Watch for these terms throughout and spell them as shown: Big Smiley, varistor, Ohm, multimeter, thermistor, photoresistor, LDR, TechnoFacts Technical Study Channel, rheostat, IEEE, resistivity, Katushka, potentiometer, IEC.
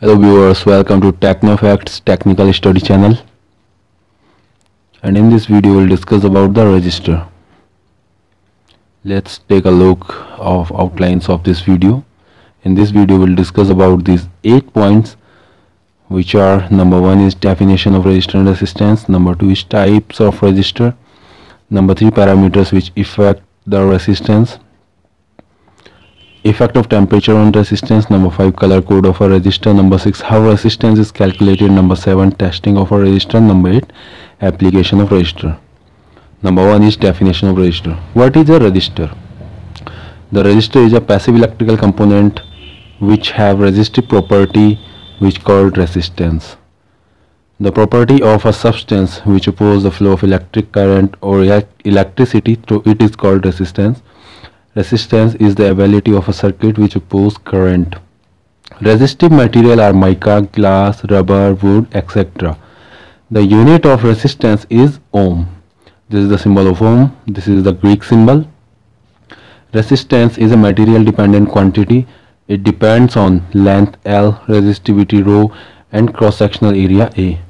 Hello viewers, welcome to TechnoFacts Technical Study Channel, and in this video we'll discuss about the register. Let's take a look of outlines of this video. In this video we'll discuss about these 8 points, which are: number 1 is definition of register and resistance, number 2 is types of register, number 3 parameters which affect the resistance, effect of temperature on resistance, number 5 color code of a resistor, number 6 how resistance is calculated, number 7 testing of a resistor, number 8 application of resistor. Number 1 is definition of resistor. What is a resistor? The resistor is a passive electrical component which have resistive property which called resistance. The property of a substance which opposes the flow of electric current or electricity through it is called resistance. Resistance is the ability of a circuit which opposes current. Resistive material are mica, glass, rubber, wood, etc. The unit of resistance is ohm. This is the symbol of ohm. This is the Greek symbol. Resistance is a material dependent quantity. It depends on length L, resistivity rho, and cross sectional area A.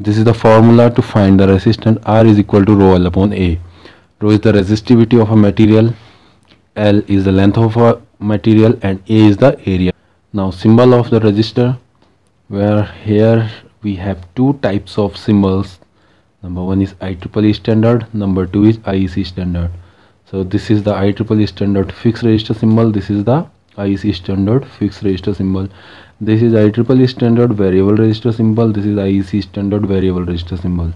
This is the formula to find the resistance. R is equal to rho L upon A. Rho is the resistivity of a material, L is the length of a material, and A is the area. Now symbol of the resistor, where here we have two types of symbols. Number 1 is IEEE standard, number 2 is IEC standard. So this is the IEEE standard fixed resistor symbol, this is the IEC standard fixed resistor symbol. This is IEEE standard variable resistor symbol, this is IEC standard variable resistor symbol.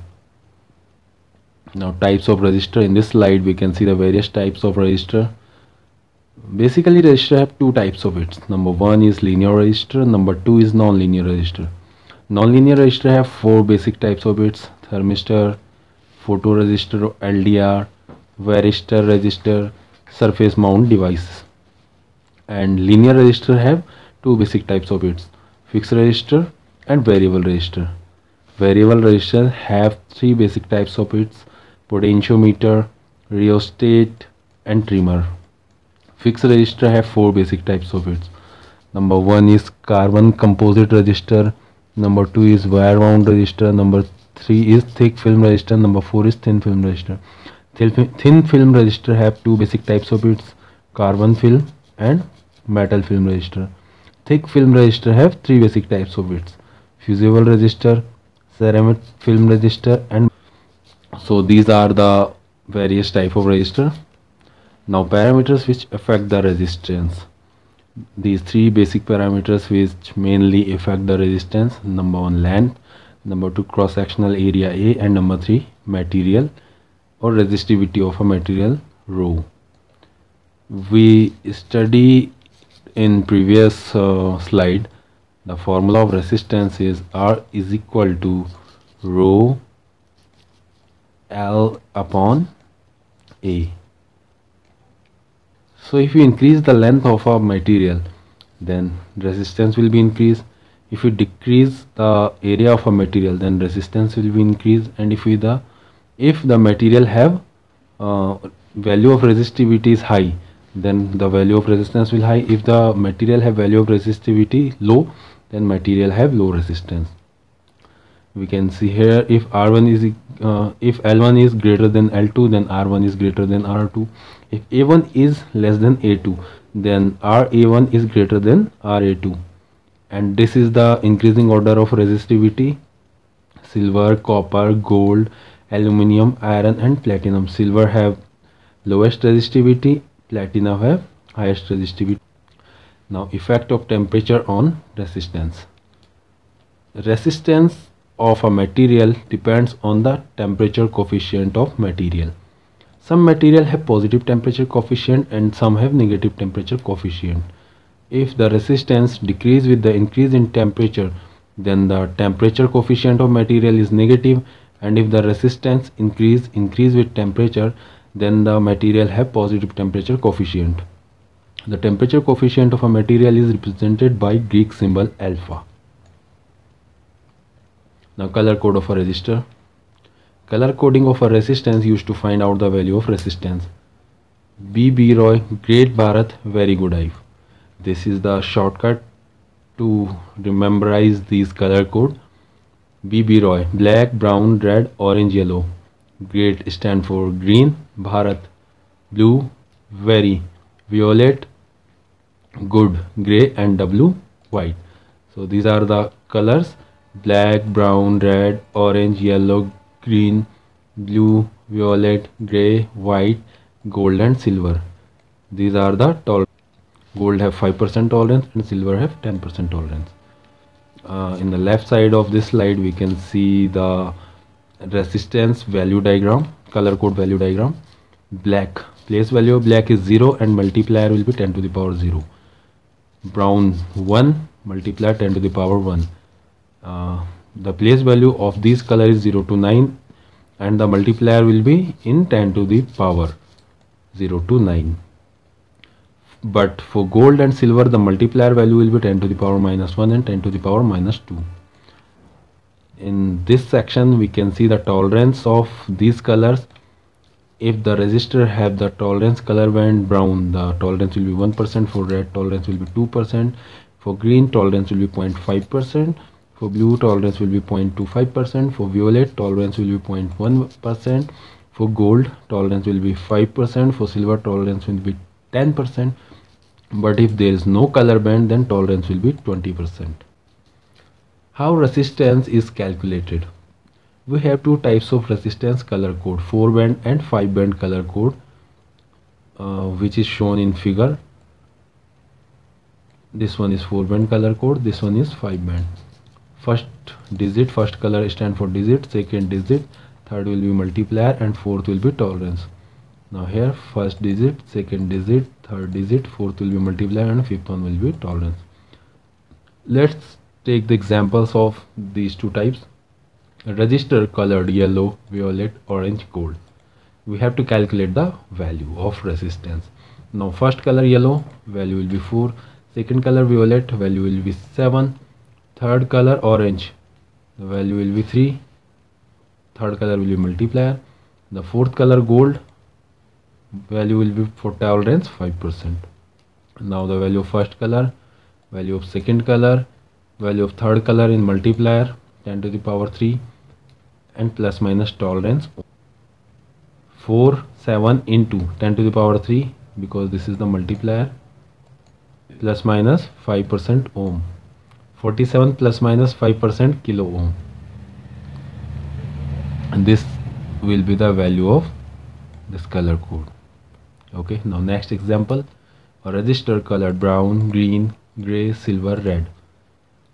Now types of resistor. In this slide we can see the various types of resistor. Basically resistor have two types of it. Number 1 is linear resistor, number 2 is non-linear resistor. Non-linear resistor have 4 basic types of it: thermistor, photoresistor, LDR, varistor resistor, surface mount devices. And linear resistor have 2 basic types of it: fixed resistor and variable resistor. Variable resistor have 3 basic types of it: potentiometer, rheostat, and trimmer. Fixed resistor have 4 basic types of it. Number 1 is carbon composite resistor, number 2 is wire wound resistor, number 3 is thick film resistor, number 4 is thin film resistor. Thin film resistor have 2 basic types of it: carbon film and metal film resistor. Thick film resistor have 3 basic types of it: fusible resistor, ceramic film resistor, and so these are the various type of resistor. Now parameters which affect the resistance. These 3 basic parameters which mainly affect the resistance: number 1 length, number 2 cross sectional area A, and number 3 material or resistivity of a material rho. We study in previous slide the formula of resistance is R is equal to rho L upon A. So if you increase the length of a material, then resistance will be increased. If you decrease the area of a material, then resistance will be increased. And if the material have value of resistivity is high, then the value of resistance will high. If the material have value of resistivity low, then material have low resistance. We can see here, if L1 is greater than L2, then R1 is greater than R2. If A1 is less than A2, then RA1 is greater than RA2. And this is the increasing order of resistivity: silver, copper, gold, aluminum, iron, and platinum. Silver have lowest resistivity, platinum have highest resistivity. Now effect of temperature on resistance. Resistance of a material depends on the temperature coefficient of material. Some material have positive temperature coefficient and some have negative temperature coefficient. If the resistance decrease with the increase in temperature, then the temperature coefficient of material is negative, and if the resistance increase with temperature, then the material have positive temperature coefficient. The temperature coefficient of a material is represented by Greek symbol alpha. Now color code of a resistor. Color coding of a resistance used to find out the value of resistance. B. B. Roy, Great Bharat, Very Good Life. This is the shortcut to memorize these color code. BB Roy, black, brown, red, orange, yellow. Great stand for green. Bharat, blue. Very, violet, good. Gray, and W, white. So these are the colors: black, brown, red, orange, yellow, green, blue, violet, gray, white, gold, and silver. These are the tolerance. Gold have 5% tolerance and silver have 10% tolerance. In the left side of this slide we can see the resistance value diagram, color code value diagram. Black, place value of black is 0 and multiplier will be 10 to the power 0. Brown 1, multiplier 10 to the power 1. The place value of this color is 0 to 9 and the multiplier will be in 10 to the power 0 to 9. But for gold and silver the multiplier value will be 10 to the power minus 1 and 10 to the power minus 2. In this section we can see the tolerance of these colors. If the resistor have the tolerance color band brown, the tolerance will be 1%, for red tolerance will be 2%, for green tolerance will be 0.5%, for blue tolerance will be 0.25%, for violet tolerance will be 0.1%, for gold tolerance will be 5%, for silver tolerance will be 10%, but if there is no color band then tolerance will be 20%. How resistance is calculated? We have two types of resistance color code, 4-band and 5-band color code, which is shown in figure. This one is 4-band color code, this one is 5-band. First digit, first color stand for digit, second digit, third will be multiplier and fourth will be tolerance. Now here first digit, second digit, third digit, fourth will be multiplier and fifth one will be tolerance. Let's take the examples of these two types. Register colored yellow, violet, orange, gold. We have to calculate the value of resistance. Now first color yellow, value will be 4. Second color violet, value will be 7. Third color orange, the value will be 3. Third color will be multiplier. The fourth color gold, value will be for tolerance 5%. Now the value of first color, value of second color, value of third color in multiplier 10 to the power 3 and plus minus tolerance 4, 7 into 10 to the power 3 because this is the multiplier, plus minus 5% ohm, 47 plus minus 5% kilo ohm, and this will be the value of this color code. Okay, now next example, a resistor colored brown, green, gray, silver, red.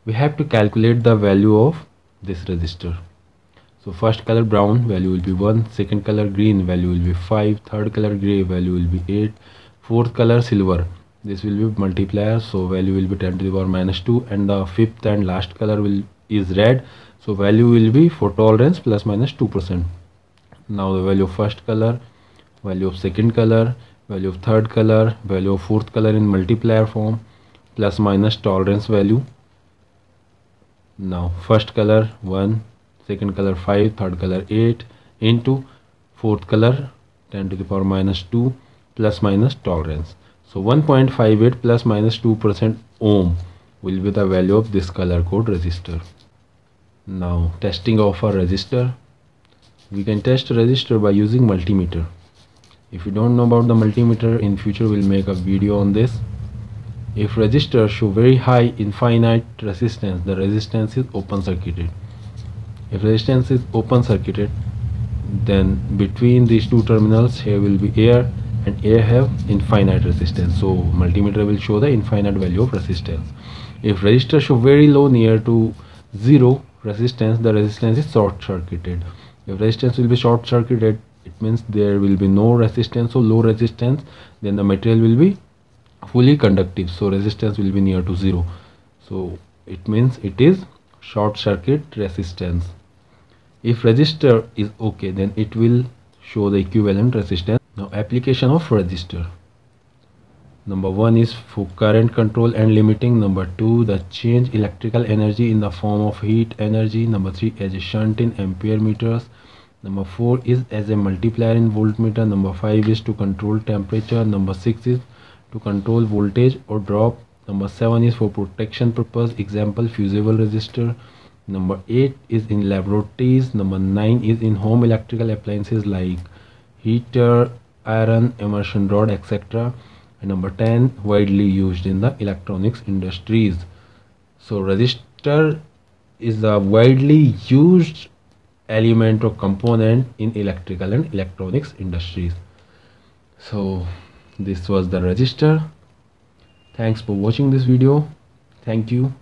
We have to calculate the value of this resistor. So first color brown, value will be 1, second color green, value will be 5, third color gray, value will be 8, fourth color silver, this will be multiplier, so value will be 10 to the power minus 2, and the fifth and last color is red, so value will be for tolerance plus minus 2%. Now the value of first color, value of second color, value of third color, value of fourth color in multiplier form, plus minus tolerance value. Now first color 1, second color 5, third color 8 into fourth color 10 to the power minus 2 plus minus tolerance. So 1.58 plus minus 2% ohm will be the value of this color code resistor. Now testing of a resistor. We can test resistor by using multimeter. If you don't know about the multimeter, in future we'll make a video on this. If resistor show very high infinite resistance, the resistance is open circuited. If resistance is open circuited, then between these two terminals here will be air, and air have infinite resistance. So multimeter will show the infinite value of resistance. If resistor show very low, near to zero resistance, the resistance is short circuited. If resistance will be short circuited, it means there will be no resistance, so low resistance, then the material will be fully conductive, so resistance will be near to zero, so it means it is short circuit resistance. If resistor is okay, then it will show the equivalent resistance. Now application of resistor. Number one is for current control and limiting. Number two, the change electrical energy in the form of heat energy. Number three, as a shunt in ampere meters. Number four is as a multiplier in voltmeter. Number five is to control temperature. Number six is to control voltage or drop Number 7 is for protection purpose, example fusible resistor. Number 8 is in laboratories. Number 9 is in home electrical appliances like heater, iron, immersion rod, etc. And number 10, widely used in the electronics industries. So resistor is a widely used element or component in electrical and electronics industries. So this was the resistor. Thanks for watching this video. Thank you.